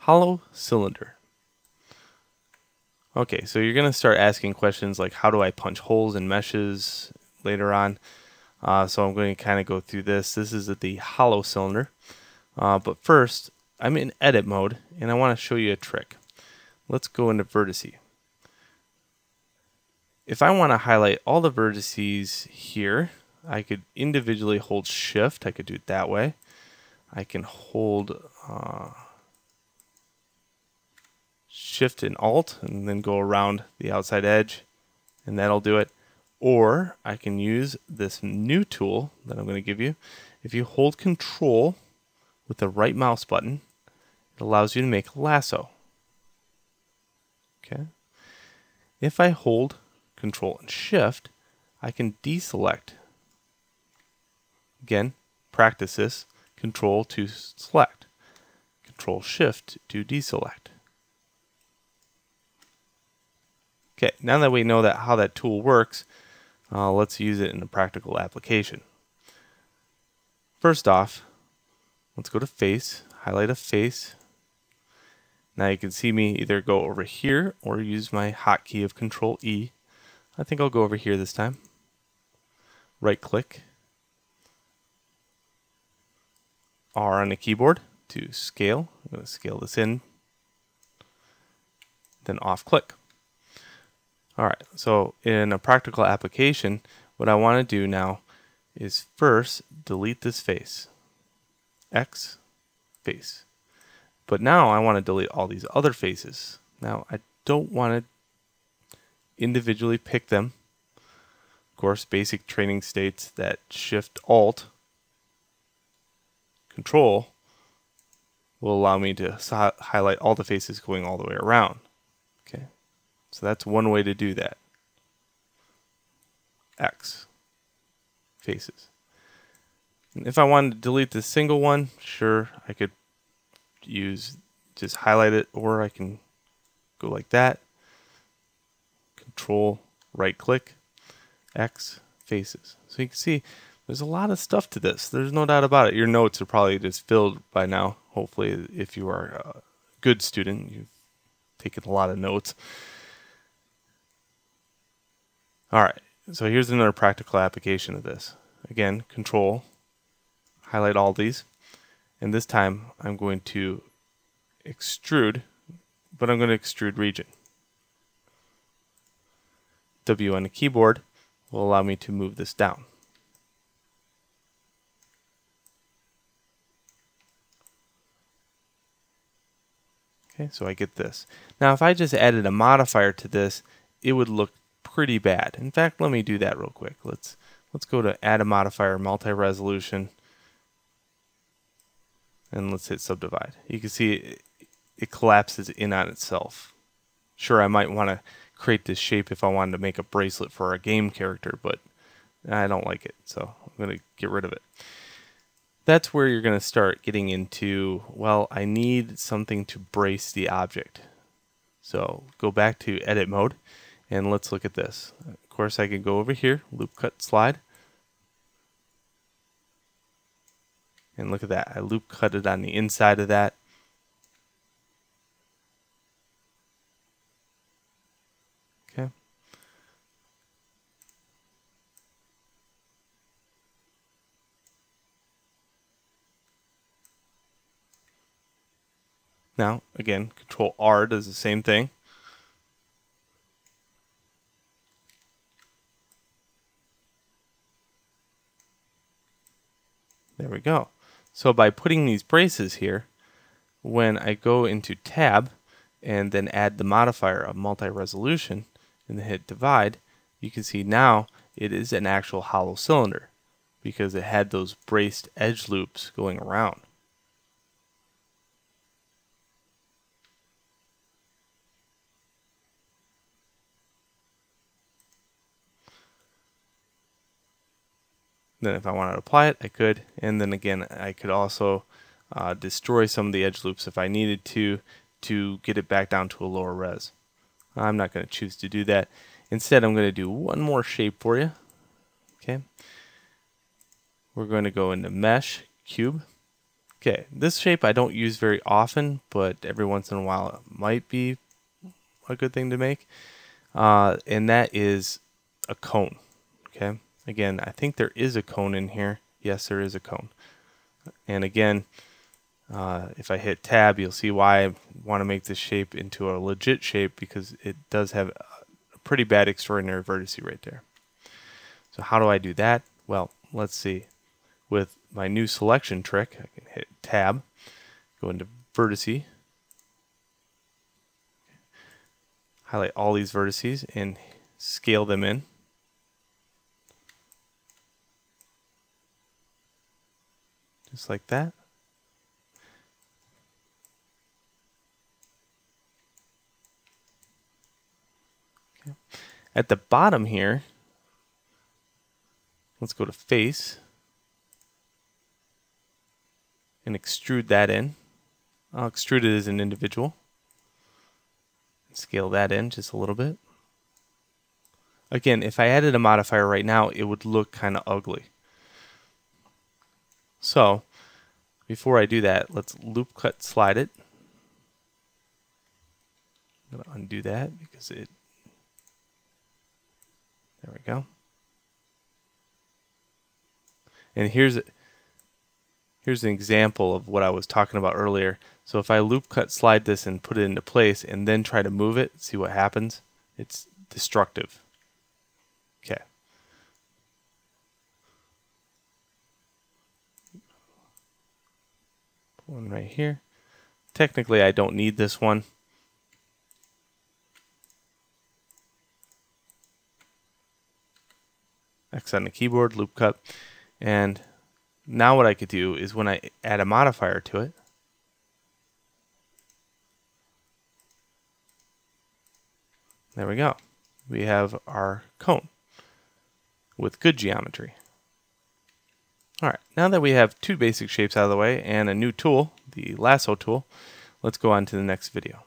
hollow cylinder. Okay, so you're going to start asking questions like, how do I punch holes in meshes later on? So I'm going to kind of go through this. This is at the hollow cylinder. But first, I'm in edit mode, and I want to show you a trick. Let's go into vertices. If I want to highlight all the vertices here, I could individually hold shift. I could do it that way. I can hold shift and alt and then go around the outside edge, and that'll do it. Or I can use this new tool that I'm going to give you. If you hold control with the right mouse button, it allows you to make a lasso. Okay. If I hold control and shift, I can deselect. Again, practice this. Control to select. Control shift to deselect. Okay, now that we know that how that tool works, let's use it in a practical application. First off, let's go to face, highlight a face. Now you can see me either go over here or use my hotkey of Control E. I think I'll go over here this time. Right click, R on the keyboard to scale. I'm going to scale this in, then off click. All right, so in a practical application, what I want to do now is first delete this face, X face. But now I want to delete all these other faces. Now I don't want to individually pick them. Of course, basic training states that Shift Alt Control will allow me to highlight all the faces going all the way around. Okay. So that's one way to do that. X faces. And if I wanted to delete this single one, sure, I could use just highlight it, or I can go like that. Control, right click, X faces. So you can see there's a lot of stuff to this. There's no doubt about it. Your notes are probably just filled by now. Hopefully, if you are a good student, you've taken a lot of notes. All right, so here's another practical application of this. Again, control, highlight all these, and this time I'm going to extrude, but I'm going to extrude region. W on the keyboard will allow me to move this down. Okay, so I get this. Now if I just added a modifier to this, it would look pretty bad. In fact, let me do that real quick. Let's go to add a modifier, multi-resolution, and let's hit subdivide. You can see it collapses in on itself. Sure, I might want to create this shape if I wanted to make a bracelet for a game character, but I don't like it, so I'm going to get rid of it. That's where you're going to start getting into, well, I need something to brace the object. So go back to edit mode. And let's look at this. Of course, I can go over here, loop cut slide. And look at that. I loop cut it on the inside of that. Okay. Now, again, Control R does the same thing. There we go. So by putting these braces here, when I go into tab and then add the modifier of multi-resolution and then hit divide, you can see now it is an actual hollow cylinder because it had those braced edge loops going around. Then if I wanted to apply it, I could. And then again, I could also destroy some of the edge loops if I needed to get it back down to a lower res. I'm not going to choose to do that. Instead, I'm going to do one more shape for you. Okay. We're going to go into Mesh, Cube, Okay, this shape I don't use very often, but every once in a while it might be a good thing to make. And that is a cone. Okay, again, I think there is a cone in here. Yes, there is a cone. And again, if I hit tab, you'll see why I want to make this shape into a legit shape, because it does have a pretty bad extraordinary vertice right there. So how do I do that? Well, let's see. With my new selection trick, I can hit tab, go into vertice, highlight all these vertices and scale them in. Just like that. Okay. At the bottom here, let's go to face and extrude that in. I'll extrude it as an individual. Scale that in just a little bit. Again, if I added a modifier right now, it would look kind of ugly. So before I do that, let's loop cut slide it. I'm going to undo that because it, there we go. And here's an example of what I was talking about earlier. So if I loop cut slide this and put it into place and then try to move it, see what happens? It's destructive. Okay. One right here. Technically, I don't need this one. X on the keyboard, loop cut. And now what I could do is when I add a modifier to it, there we go. We have our cone with good geometry. All right, now that we have two basic shapes out of the way and a new tool, the lasso tool, let's go on to the next video.